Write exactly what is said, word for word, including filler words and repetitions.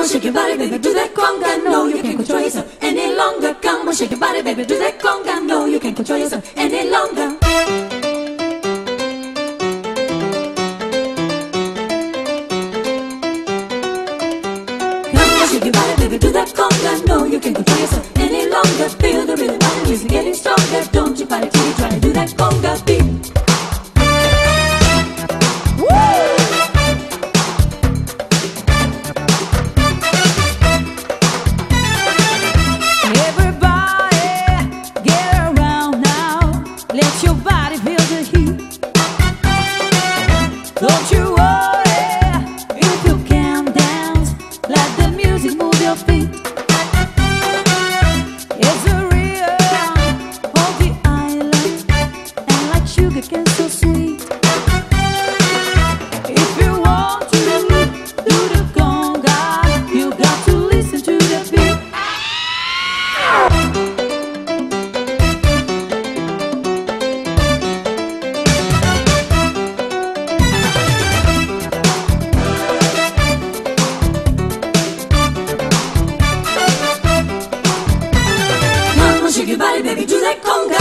on, shake your body, baby, do that conga. No, you can't control yourself any longer. Come on, shake your body, baby, do that conga. No, you can't control yourself any longer. Come on, shake your body, baby, do that conga. No, you can't control yourself any longer. Feel the rhythm, the music getting stronger. Don't you fight it till you try to do that conga beat. Don't you worry if you can dance, let the music move your feet. It's the rhythm of the island, and like sugar cane so sweet. If you want to do the conga, you got to listen to the beat. Shake your body, baby, do that conga.